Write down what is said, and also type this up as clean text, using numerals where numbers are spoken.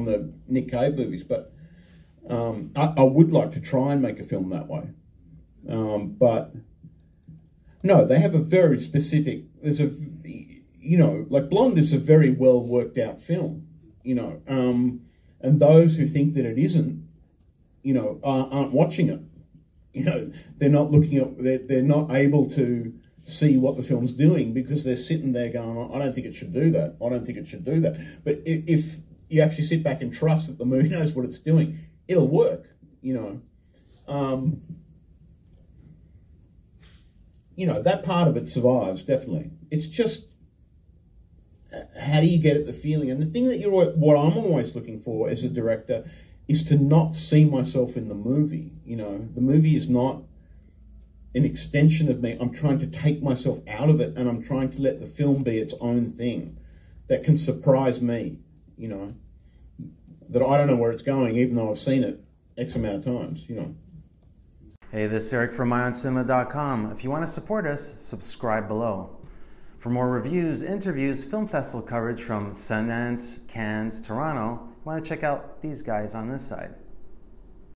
on the Nick Cave movies, but I would like to try and make a film that way. But no, they have a very specific, you know, like Blonde is a very well worked out film, you know, and those who think that it isn't, you know, aren't watching it. You know, they're not looking at, they're not able to see what the film's doing because they're sitting there going, I don't think it should do that. I don't think it should do that. But if you actually sit back and trust that the movie knows what it's doing, it'll work, you know. You know, that part of it survives, definitely. It's just, how do you get at the feeling? And the thing that you're, what I'm always looking for as a director is to not see myself in the movie. You know, the movie is not an extension of me. I'm trying to take myself out of it, and I'm trying to let the film be its own thing that can surprise me, you know, that I don't know where it's going, even though I've seen it X amount of times, you know. Hey, this is Eric from IonCinema.com. If you want to support us, subscribe below. For more reviews, interviews, film festival coverage from Sundance, Cannes, Toronto, you want to check out these guys on this side.